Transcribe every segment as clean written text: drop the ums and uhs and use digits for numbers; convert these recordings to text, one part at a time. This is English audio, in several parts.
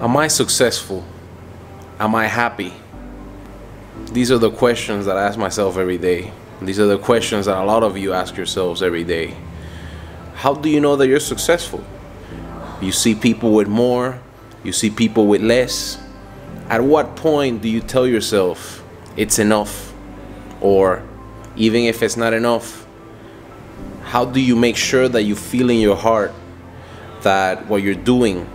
Am I successful? Am I happy? These are the questions that I ask myself every day. These are the questions that a lot of you ask yourselves every day. How do you know that you're successful? You see people with more, you see people with less. At what point do you tell yourself it's enough? Or even if it's not enough, how do you make sure that you feel in your heart that what you're doing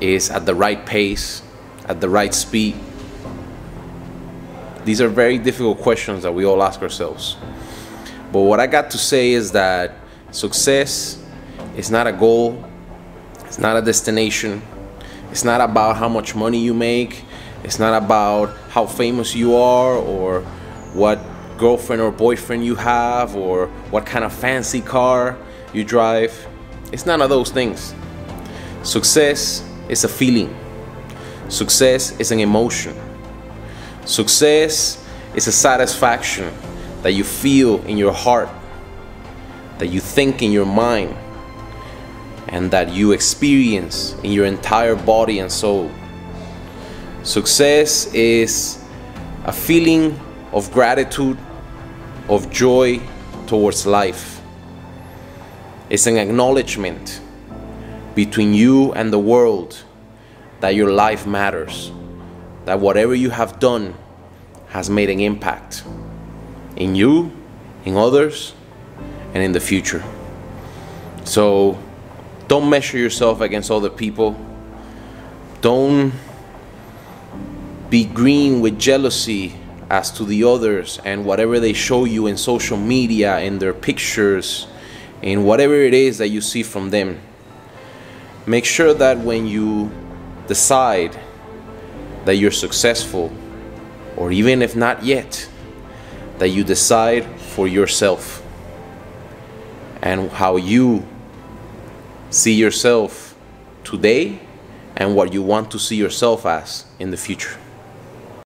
is at the right pace, at the right speed? These are very difficult questions that we all ask ourselves. But what I got to say is that success is not a goal, it's not a destination, it's not about how much money you make, it's not about how famous you are or what girlfriend or boyfriend you have or what kind of fancy car you drive. It's none of those things. Success is a feeling. Success is an emotion. Success is a satisfaction that you feel in your heart, that you think in your mind, and that you experience in your entire body and soul. Success is a feeling of gratitude, of joy towards life. It's an acknowledgement between you and the world that your life matters, that whatever you have done has made an impact in you, in others, and in the future. So don't measure yourself against other people. Don't be green with jealousy as to the others and whatever they show you in social media, in their pictures, in whatever it is that you see from them. Make sure that when you decide that you're successful, or even if not yet, that you decide for yourself and how you see yourself today and what you want to see yourself as in the future.